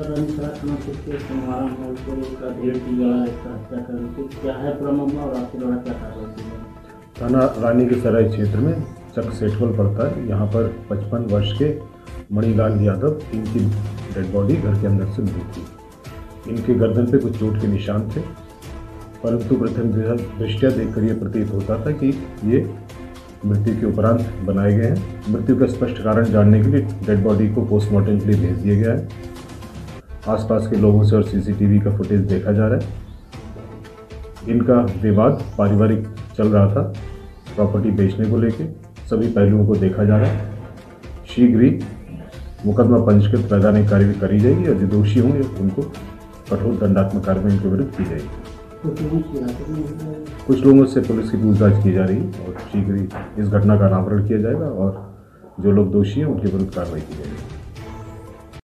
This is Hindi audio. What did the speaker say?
रानी सराय थाना क्षेत्र के सोमवार का भीड़ की लड़ाई हत्या करके क्या है पूरा मामला और आपकी लड़ाई क्या कार्रवाई? थाना रानी के सराय क्षेत्र में चक सेठवल पड़ता है। यहाँ पर 55 वर्ष के मणिलाल यादव, इनकी डेड बॉडी घर के अंदर से मिली थी। इनके गर्दन पे कुछ चोट के निशान थे, परंतु प्रथम दृष्टया देखकर यह प्रतीत होता था कि ये मृत्यु के उपरांत बनाए गए हैं। मृत्यु का स्पष्ट कारण जानने के लिए डेड बॉडी को पोस्टमार्टम के लिए भेज दिया गया है। आसपास के लोगों से और सीसीटीवी का फुटेज देखा जा रहा है। इनका विवाद पारिवारिक चल रहा था, प्रॉपर्टी बेचने को लेके सभी पहलुओं को देखा जा रहा है। शीघ्र ही मुकदमा पंजीकृत वैधानिक कार्रवाई करी जाएगी और जो दोषी होंगे उनको कठोर दंडात्मक कार्रवाई के विरुद्ध की जाएगी। कुछ लोगों से पुलिस की पूछताछ की जा रही है और शीघ्र ही इस घटना का अनावरण किया जाएगा और जो लोग दोषी हैं उनके विरुद्ध कार्रवाई की जाएगी।